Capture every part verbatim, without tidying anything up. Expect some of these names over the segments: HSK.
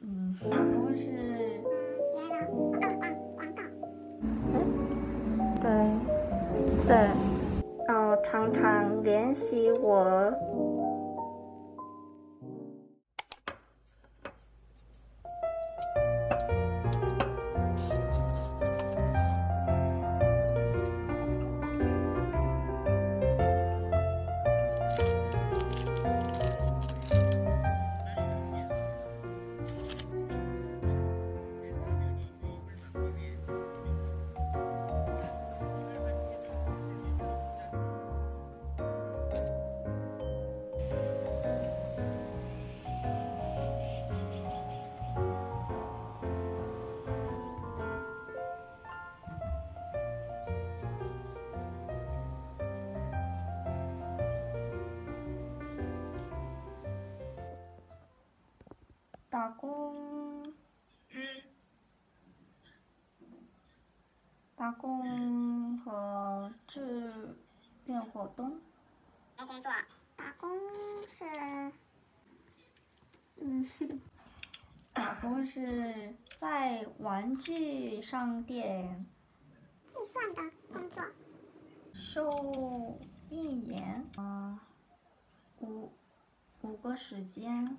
嗯，然后是广告广告。嗯，对对，嗯、呃，常常联系我。打工，嗯，打工和志愿活动。什么工作？打工是，嗯，打工是在玩具商店。计算的工作。收运营，呃，五五个时间。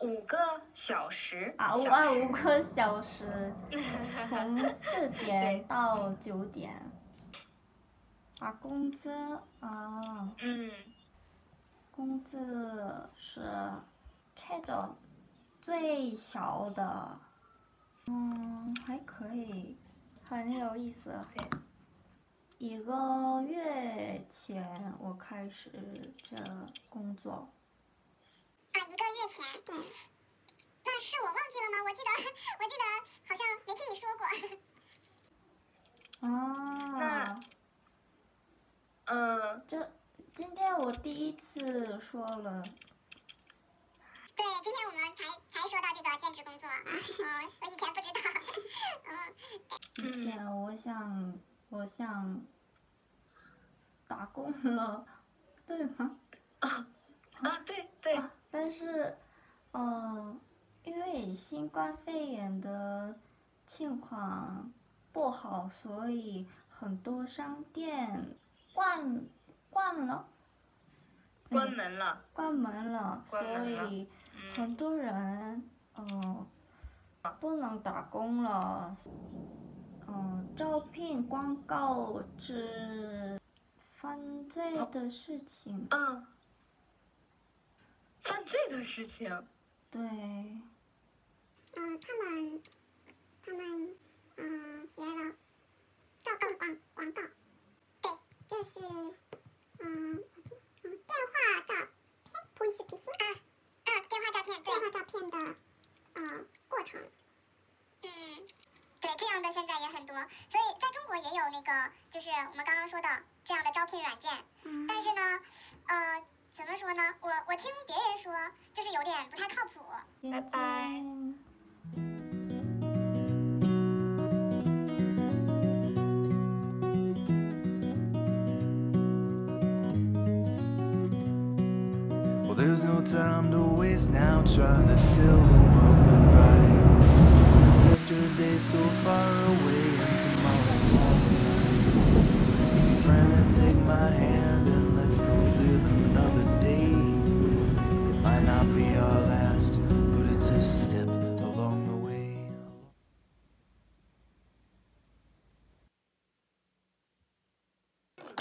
五个小时啊，五啊五个小时，从四点到九点。啊，工资啊，嗯，工资是这种最小的，嗯，还可以，很有意思。一个月前我开始这工作。 啊，一个月前，对，那是我忘记了吗？我记得，我记得好像没听你说过。啊，那，嗯，这今天我第一次说了。对，今天我们才才说到这个兼职工作，嗯，我以前不知道。嗯，以前我想我想打工了，对吗？啊啊，对对。啊 但是，呃，因为新冠肺炎的情况不好，所以很多商店关关了，关门了、嗯，关门了，所以很多人，嗯、呃，不能打工了，嗯、呃，招聘广告之犯罪的事情，嗯、哦。 犯罪的事情，对，嗯、呃，他们，他们，嗯、呃，写了照告广广告，对，这是，嗯、呃，嗯，电话照片，不意思提醒啊，啊，电话照片，对，电话照片的，呃，过程，嗯，对，这样的现在也很多，所以在中国也有那个，就是我们刚刚说的这样的招聘软件，嗯、但是呢，呃。 怎么说呢？我我听别人说，就是有点不太靠谱。拜拜。Well, there's no time to waste now trying to tell the world goodbye. Yesterday so far away and tomorrow. So friend, take my hand and let's go live. Another day, it might not be our last, but it's a step along the way.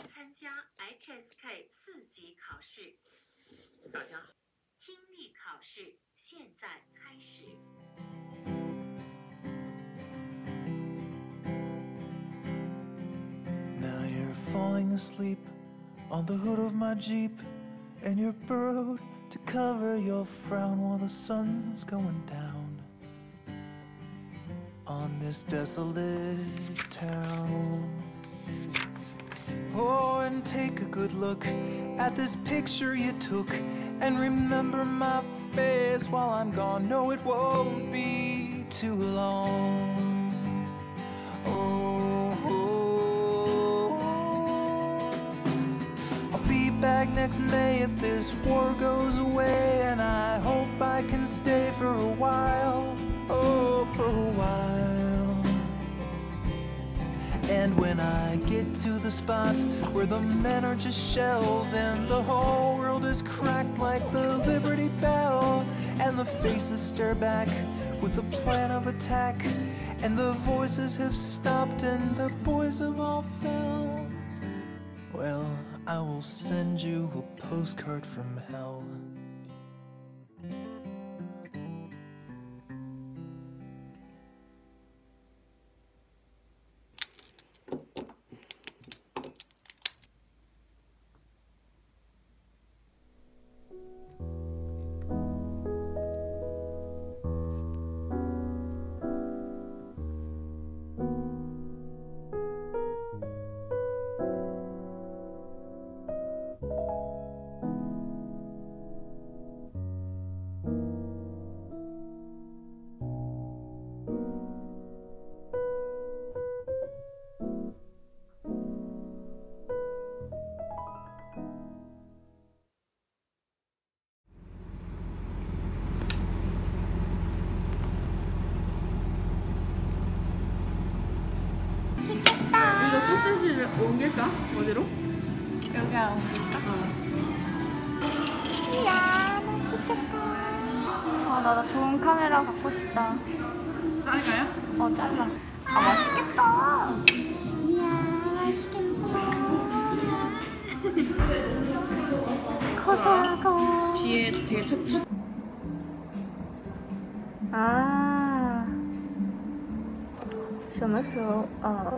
参加 H S K 四级考试。大家好，听力考试现在开始。 Now you're falling asleep on the hood of my Jeep. And you're burrowed to cover your frown while the sun's going down on this desolate town. Oh, and take a good look at this picture you took and remember my face while I'm gone. No, it won't be too long. Oh, oh, oh. I'll be back back next May if this war goes away, and I hope I can stay for a while, oh, for a while. And when I get to the spots where the men are just shells and the whole world is cracked like the Liberty Bell, and the faces stare back with the plan of attack, and the voices have stopped and the boys have all fell, well, I will send you a postcard from hell. 소시지를 옮길까? 어디로? 여기야 옮길까? 어. 이야 맛있겠다. 아, 나도 좋은 카메라 갖고 싶다. 잘라요? 어 잘라. 아 맛있겠다. 이야 맛있겠다. 커서 뒤에 되게 첫 아.什么时候？呃，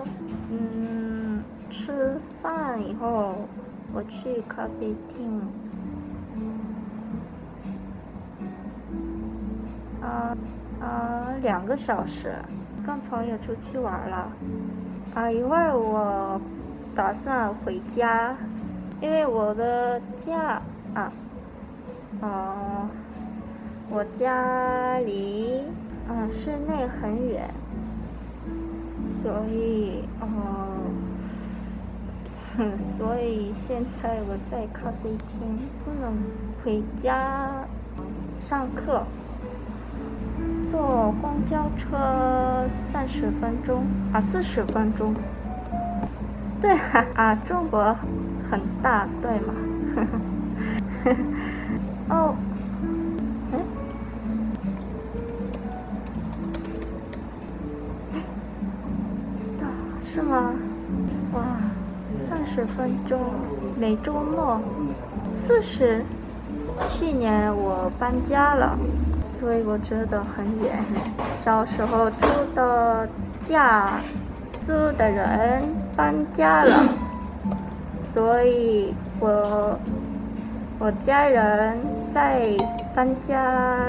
嗯，吃饭以后我去咖啡厅。啊、呃、啊、呃，两个小时，跟朋友出去玩了。啊、呃，一会儿我打算回家，因为我的家啊，呃，我家离嗯、呃、室内很远。 所以，哦、呃，所以现在我在咖啡厅，不能回家上课，坐公交车三十分钟啊，四十分钟。对啊，啊，中国很大，对吗？呵呵哦。 是吗？哇，三十分钟，每周末四十。去年我搬家了，所以我觉得很远。小时候住的家，住的人搬家了，所以我我家人在搬家，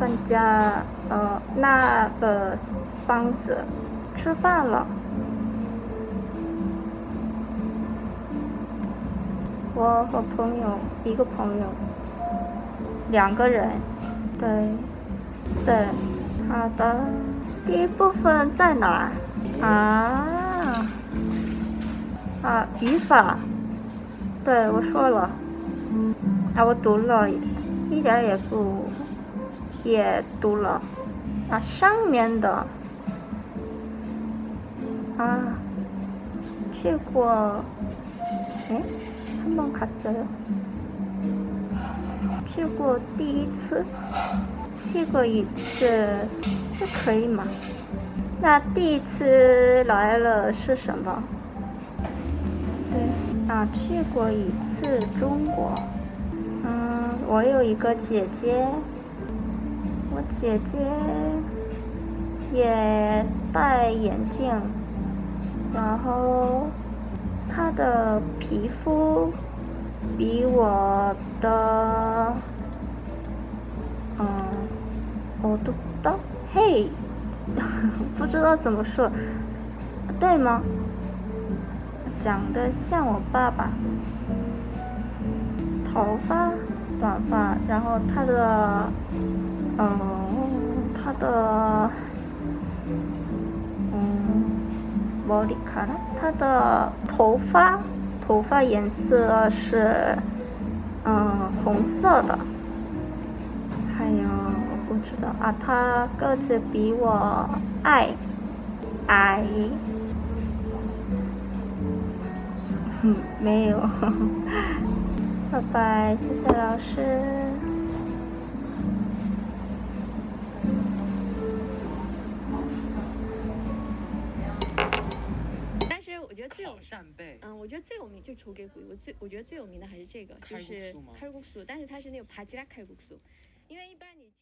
搬家呃那个房子。 吃饭了，我和朋友一个朋友，两个人，对，对，好的。第一部分在哪儿？啊啊，语法，对我说了，啊，我读了，一点也不，也读了，啊，上面的。 아, 치과 에? 한번 갔어요. 치과 띠츠? 치과 이츠? 这可以吗? 那第一次来了是什么? 네. 아, 치과 이츠 중국. 음, 我有一个姐姐，我姐姐也戴眼镜。 然后，他的皮肤比我的，嗯，我都到嘿，不知道怎么说，对吗？长得像我爸爸，头发短发，然后他的，嗯，他的，嗯。 머리카락? 他的头发, 头头发颜色是嗯红色的。还有我不知道啊，他个子比我矮矮，嗯，没有，呵呵拜拜，谢谢老师。 最有扇贝，嗯，我觉得最有名就楚给古，我最我觉得最有名的还是这个，就是开尔古素，但是它是那个帕吉拉开尔古素，因为一般你去。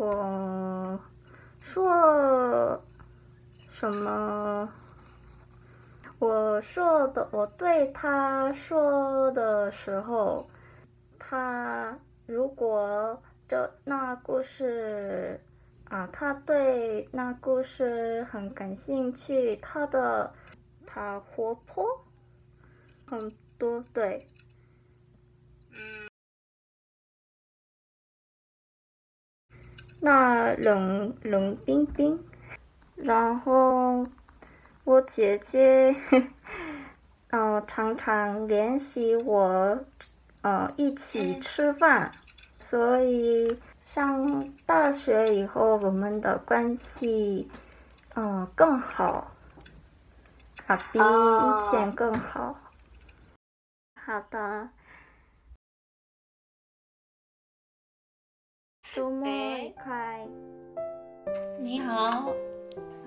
我说什么？我说的，我对他说的时候，他如果这那故事啊，他对那故事很感兴趣，他的他活泼很多，对。 那冷冷冰冰，然后我姐姐，嗯、呃，常常联系我，呃，一起吃饭，所以上大学以后，我们的关系，嗯、呃，更好，啊，比以前更好。好的。 周末愉快。你好，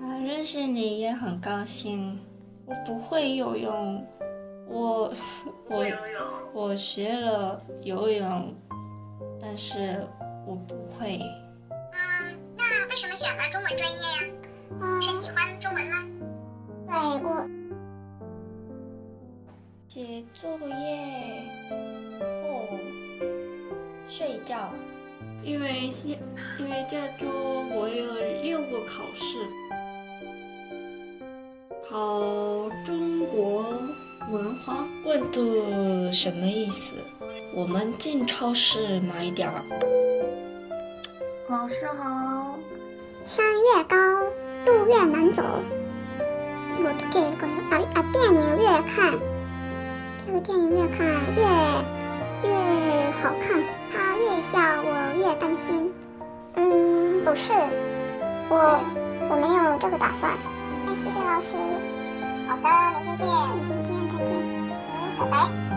啊，认识你也很高兴。我不会游泳，我我我学了游泳，但是我不会。嗯，那为什么选了中文专业呀？嗯，是喜欢中文吗？对我写作业后睡觉。 因为现，因为这周我有六个考试，考中国文化。问的什么意思？我们进超市买点儿。老师好。山越高，路越难走。我这个啊啊，电影越看，这个电影越看越越好看。 他越笑，我越担心。嗯，不是，我我没有这个打算。哎，谢谢老师。好的，明天见。明天见，再见。嗯，拜拜。